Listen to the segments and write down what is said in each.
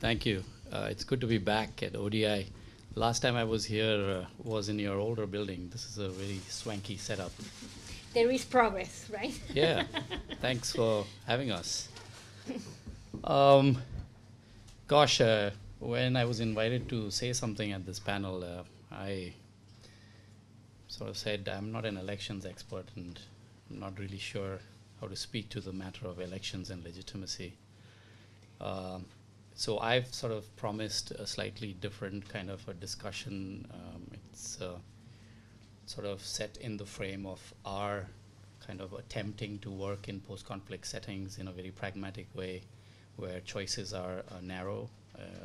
Thank you. It's good to be back at ODI. Last time I was here was in your older building. This is a very swanky setup. There is progress, right? Yeah. Thanks for having us. Gosh, when I was invited to say something at this panel, I sort of said I'm not an elections expert and I'm not really sure how to speak to the matter of elections and legitimacy. So I've sort of promised a slightly different kind of a discussion. It's sort of set in the frame of our kind of attempting to work in post-conflict settings in a very pragmatic way where choices are narrow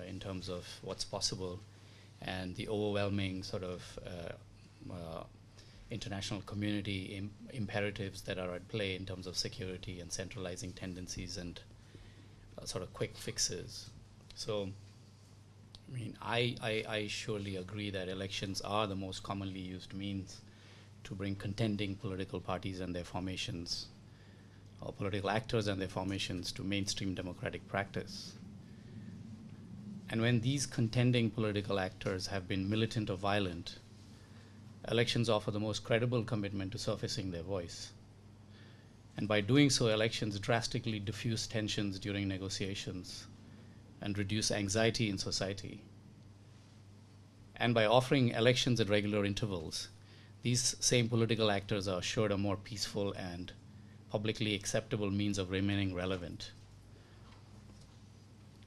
in terms of what's possible, and the overwhelming sort of international community imperatives that are at play in terms of security and centralizing tendencies and sort of quick fixes. So I mean, I surely agree that elections are the most commonly used means to bring contending political parties and their formations, or political actors and their formations, to mainstream democratic practice. And when these contending political actors have been militant or violent, elections offer the most credible commitment to surfacing their voice. And by doing so, elections drastically diffuse tensions during negotiations and reduce anxiety in society. And by offering elections at regular intervals, these same political actors are assured a more peaceful and publicly acceptable means of remaining relevant.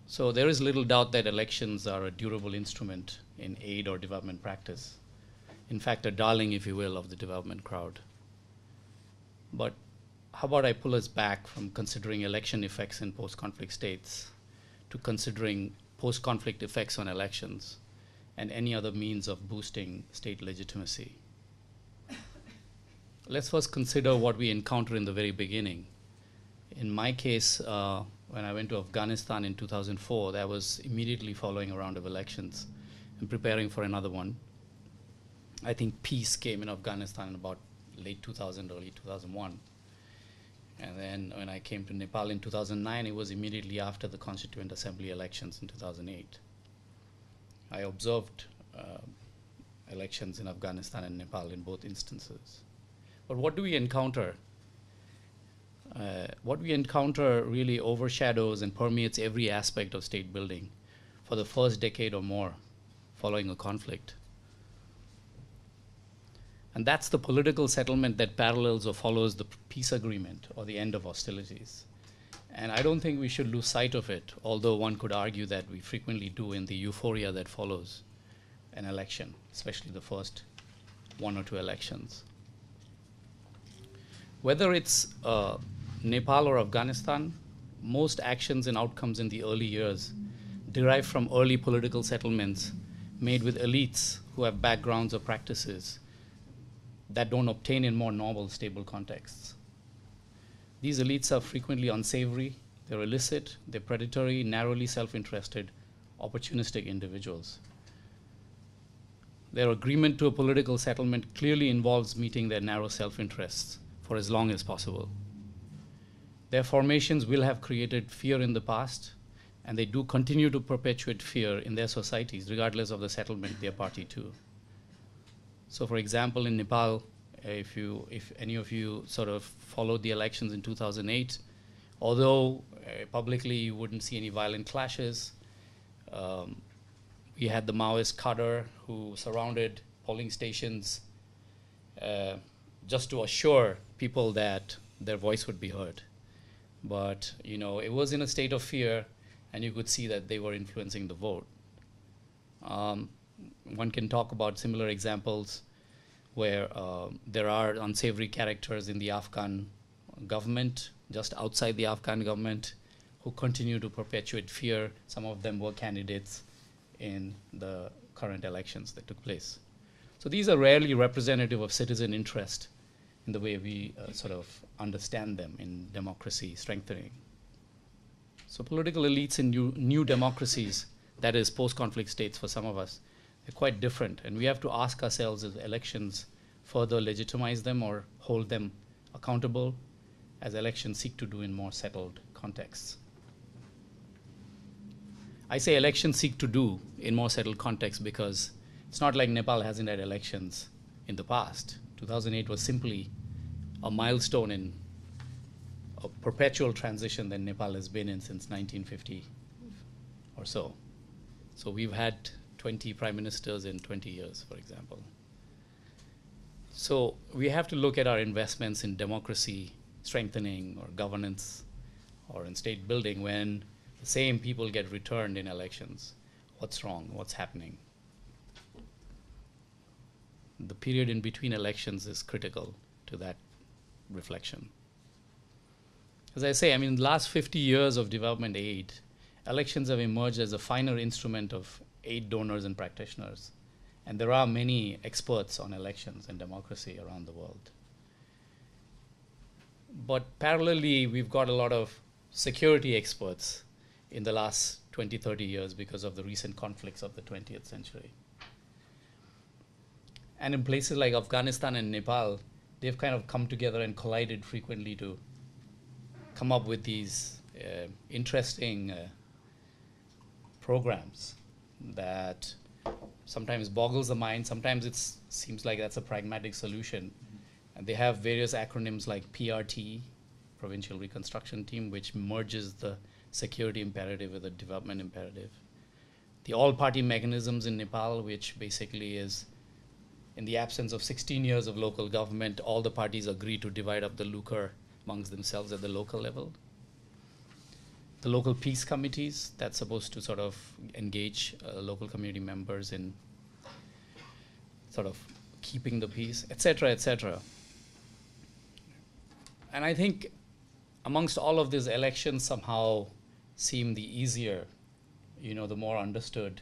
So there is little doubt that elections are a durable instrument in aid or development practice. In fact, a darling, if you will, of the development crowd. But how about I pull us back from considering election effects in post-conflict states to considering post-conflict effects on elections and any other means of boosting state legitimacy. Let's first consider what we encounter in the very beginning. In my case, when I went to Afghanistan in 2004, that was immediately following a round of elections and preparing for another one. I think peace came in Afghanistan in about late 2000, early 2001. And then when I came to Nepal in 2009, it was immediately after the Constituent Assembly elections in 2008. I observed elections in Afghanistan and Nepal in both instances. But what do we encounter? What we encounter really overshadows and permeates every aspect of state building for the first decade or more following a conflict. And that's the political settlement that parallels or follows the peace agreement or the end of hostilities. And I don't think we should lose sight of it, although one could argue that we frequently do in the euphoria that follows an election, especially the first one or two elections. Whether it's Nepal or Afghanistan, most actions and outcomes in the early years derive from early political settlements made with elites who have backgrounds or practices that don't obtain in more normal, stable contexts. These elites are frequently unsavory, they're illicit, they're predatory, narrowly self-interested, opportunistic individuals. Their agreement to a political settlement clearly involves meeting their narrow self-interests for as long as possible. Their formations will have created fear in the past, and they do continue to perpetuate fear in their societies, regardless of the settlement they're party to. So for example, in Nepal, if any of you sort of followed the elections in 2008, although publicly you wouldn't see any violent clashes, we had the Maoist cadre who surrounded polling stations just to assure people that their voice would be heard. But you know, it was in a state of fear, and you could see that they were influencing the vote. One can talk about similar examples where there are unsavory characters in the Afghan government, just outside the Afghan government, who continue to perpetuate fear. Some of them were candidates in the current elections that took place. So these are rarely representative of citizen interest in the way we sort of understand them in democracy strengthening. So political elites in new democracies, that is post-conflict states for some of us, they're quite different, and we have to ask ourselves if elections further legitimize them or hold them accountable, as elections seek to do in more settled contexts. I say elections seek to do in more settled context because it's not like Nepal hasn't had elections in the past. 2008 was simply a milestone in a perpetual transition that Nepal has been in since 1950 or so. So we've had 20 prime ministers in 20 years, for example. So we have to look at our investments in democracy strengthening or governance or in state building when the same people get returned in elections. What's wrong? What's happening? The period in between elections is critical to that reflection. As I say, I mean, the last 50 years of development aid, elections have emerged as a finer instrument of aid donors and practitioners. And there are many experts on elections and democracy around the world. But parallelly, we've got a lot of security experts in the last 20, 30 years because of the recent conflicts of the 20th century. And in places like Afghanistan and Nepal, they've kind of come together and collided frequently to come up with these interesting programs that sometimes boggles the mind, sometimes it seems like that's a pragmatic solution. And they have various acronyms like PRT, Provincial Reconstruction Team, which merges the security imperative with the development imperative. The all-party mechanisms in Nepal, which basically is, in the absence of 16 years of local government, all the parties agree to divide up the lucre amongst themselves at the local level. The local peace committees, that's supposed to sort of engage local community members in sort of keeping the peace, et cetera, et cetera. And I think amongst all of these, elections somehow seem the easier, you know, the more understood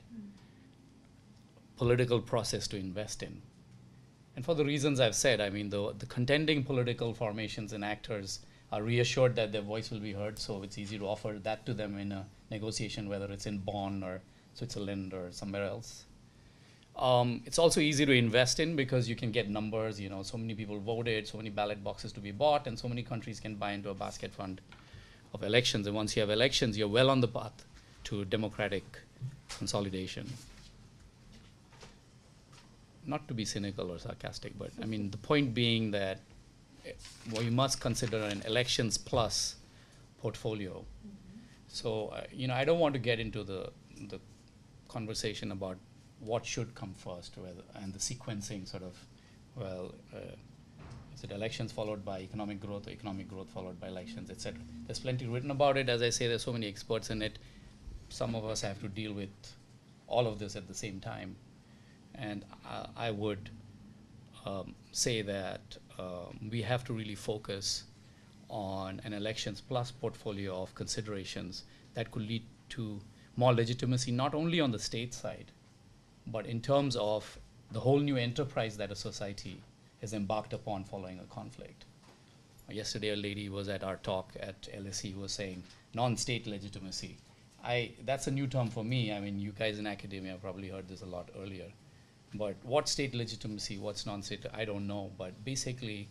political process to invest in. And for the reasons I've said, I mean, the contending political formations and actors are reassured that their voice will be heard, so it's easy to offer that to them in a negotiation, whether it's in Bonn or Switzerland or somewhere else. It's also easy to invest in because you can get numbers, you know, so many people voted, so many ballot boxes to be bought, and so many countries can buy into a basket fund of elections. And once you have elections, you're well on the path to democratic consolidation. Not to be cynical or sarcastic, but I mean, the point being that we must consider an elections plus portfolio. So, you know, I don't want to get into the conversation about what should come first, whether, and the sequencing sort of, well, is it elections followed by economic growth or economic growth followed by elections, et cetera. There's plenty written about it. As I say, there's so many experts in it. Some of us have to deal with all of this at the same time. And I would say that we have to really focus on an elections plus portfolio of considerations that could lead to more legitimacy, not only on the state side, but in terms of the whole new enterprise that a society has embarked upon following a conflict. Yesterday, a lady was at our talk at LSE who was saying non-state legitimacy. That's a new term for me. I mean, you guys in academia probably heard this a lot earlier. But what's state legitimacy, what's non-state, I don't know. But basically,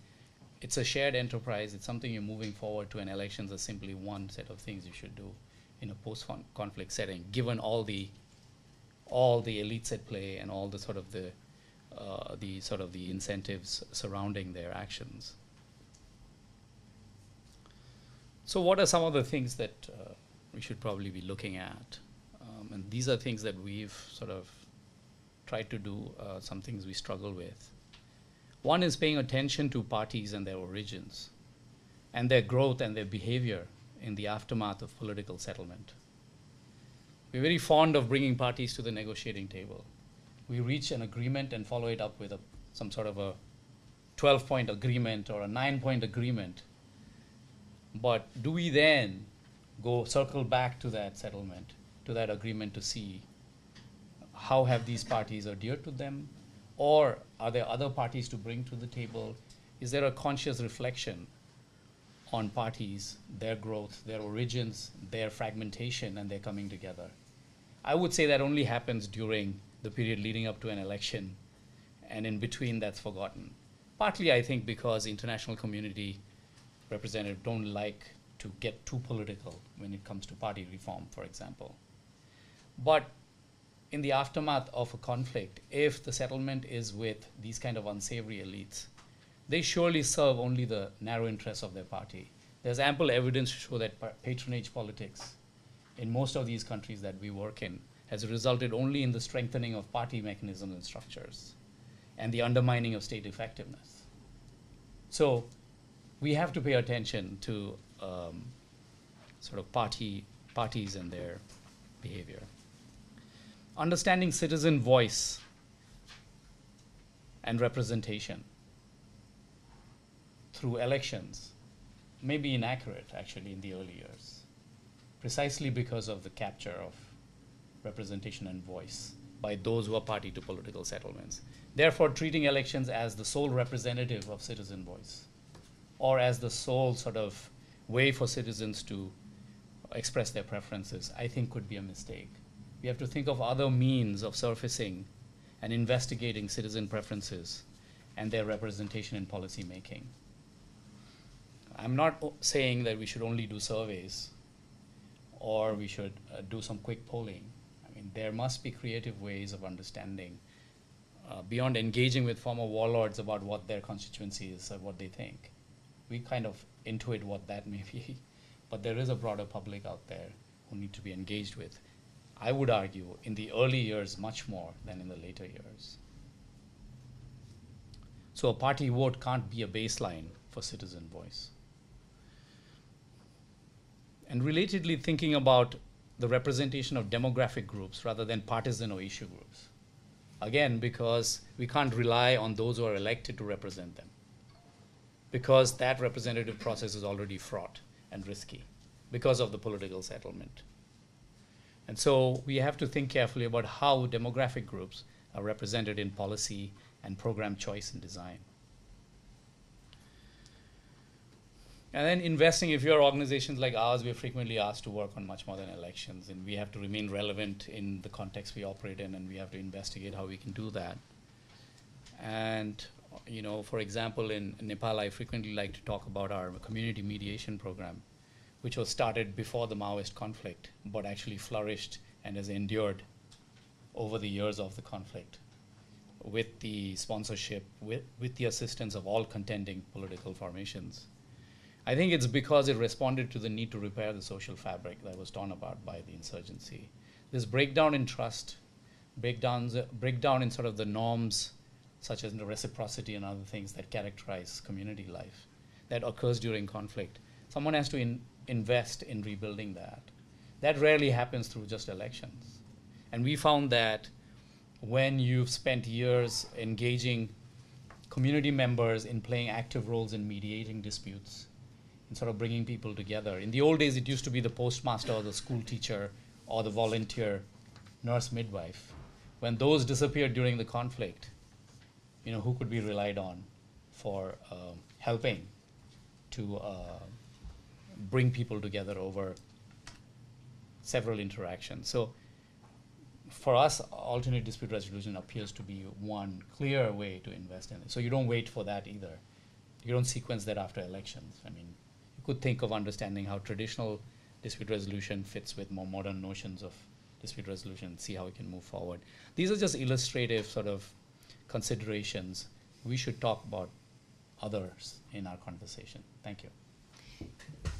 it's a shared enterprise. It's something you're moving forward to, and elections are simply one set of things you should do in a post-conflict setting, given all the elites at play and all the sort of the incentives surrounding their actions. So what are some of the things that we should probably be looking at? And these are things that we've sort of tried to do, some things we struggle with. One is paying attention to parties and their origins and their growth and their behavior in the aftermath of political settlement. We're very fond of bringing parties to the negotiating table. We reach an agreement and follow it up with some sort of a 12-point agreement or a 9-point agreement. But do we then circle back to that settlement, to that agreement, to see how have these parties adhered to them? Or are there other parties to bring to the table? Is there a conscious reflection on parties, their growth, their origins, their fragmentation, and their coming together? I would say that only happens during the period leading up to an election, and in between that's forgotten. Partly, I think, because the international community representatives don't like to get too political when it comes to party reform, for example. But in the aftermath of a conflict, if the settlement is with these kind of unsavory elites, they surely serve only the narrow interests of their party. There's ample evidence to show that patronage politics in most of these countries that we work in has resulted only in the strengthening of party mechanisms and structures and the undermining of state effectiveness. So we have to pay attention to sort of parties and their behavior. Understanding citizen voice and representation through elections may be inaccurate, actually, in the early years, precisely because of the capture of representation and voice by those who are party to political settlements. Therefore, treating elections as the sole representative of citizen voice, or as the sole sort of way for citizens to express their preferences, I think could be a mistake. We have to think of other means of surfacing and investigating citizen preferences and their representation in policy making. I'm not saying that we should only do surveys or we should do some quick polling. I mean, there must be creative ways of understanding beyond engaging with former warlords about what their constituency is or what they think. We kind of intuit what that may be, but there is a broader public out there who need to be engaged with, I would argue, in the early years much more than in the later years. So a party vote can't be a baseline for citizen voice. And relatedly, thinking about the representation of demographic groups rather than partisan or issue groups. Again, because we can't rely on those who are elected to represent them, because that representative process is already fraught and risky because of the political settlement. And so we have to think carefully about how demographic groups are represented in policy and program choice and design. And then investing, if you're organizations like ours, we're frequently asked to work on much more than elections, and we have to remain relevant in the context we operate in, and we have to investigate how we can do that. And, you know, for example, in Nepal, I frequently like to talk about our community mediation program, which was started before the Maoist conflict, but actually flourished and has endured over the years of the conflict with the sponsorship, with the assistance of all contending political formations. I think it's because it responded to the need to repair the social fabric that was torn apart by the insurgency. This breakdown in trust, breakdown in sort of the norms, such as the reciprocity and other things that characterize community life, that occurs during conflict. Someone has to invest in rebuilding that. That rarely happens through just elections. And we found that when you've spent years engaging community members in playing active roles in mediating disputes, and sort of bringing people together. In the old days, it used to be the postmaster or the school teacher or the volunteer nurse midwife. When those disappeared during the conflict, you know, who could be relied on for helping to bring people together over several interactions? So for us, alternate dispute resolution appears to be one clear way to invest in it. So you don't wait for that either. You don't sequence that after elections. I mean, could think of understanding how traditional dispute resolution fits with more modern notions of dispute resolution and see how we can move forward. These are just illustrative sort of considerations. We should talk about others in our conversation. Thank you.